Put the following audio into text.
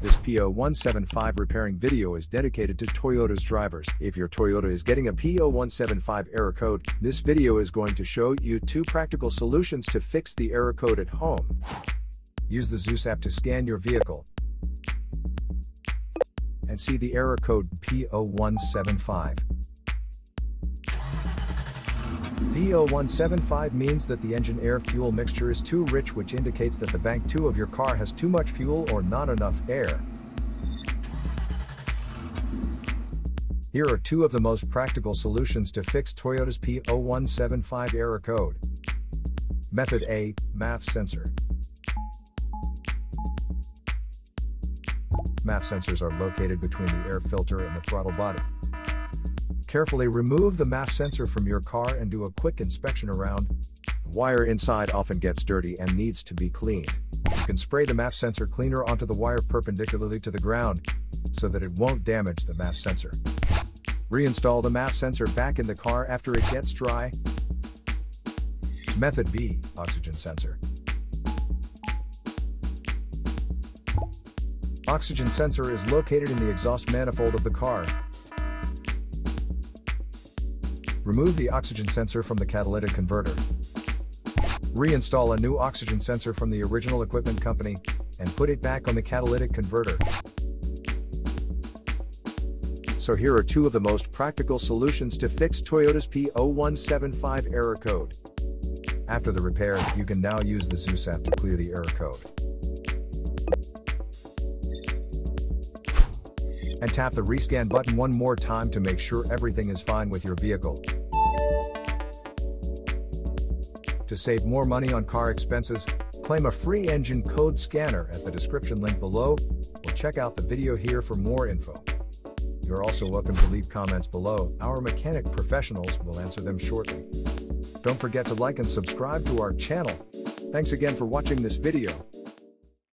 This P0175 repairing video is dedicated to Toyota's drivers. If your Toyota is getting a P0175 error code, this video is going to show you 2 practical solutions to fix the error code at home. Use the ZUS app to scan your vehicle and see the error code P0175. P0175 means that the engine air fuel mixture is too rich, which indicates that the bank 2 of your car has too much fuel or not enough air. Here are 2 of the most practical solutions to fix Toyota's P0175 error code. Method A, MAF sensor. MAF sensors are located between the air filter and the throttle body. Carefully remove the MAF sensor from your car and do a quick inspection around. The wire inside often gets dirty and needs to be cleaned. You can spray the MAF sensor cleaner onto the wire perpendicularly to the ground so that it won't damage the MAF sensor. Reinstall the MAF sensor back in the car after it gets dry. Method B, oxygen sensor. Oxygen sensor is located in the exhaust manifold of the car. Remove the oxygen sensor from the catalytic converter. Reinstall a new oxygen sensor from the original equipment company and put it back on the catalytic converter. So here are 2 of the most practical solutions to fix Toyota's P0175 error code. After the repair, you can now use the ZUS app to clear the error code. And tap the rescan button one more time to make sure everything is fine with your vehicle. To save more money on car expenses, claim a free engine code scanner at the description link below, or check out the video here for more info. You're also welcome to leave comments below. Our mechanic professionals will answer them shortly. Don't forget to like and subscribe to our channel. Thanks again for watching this video.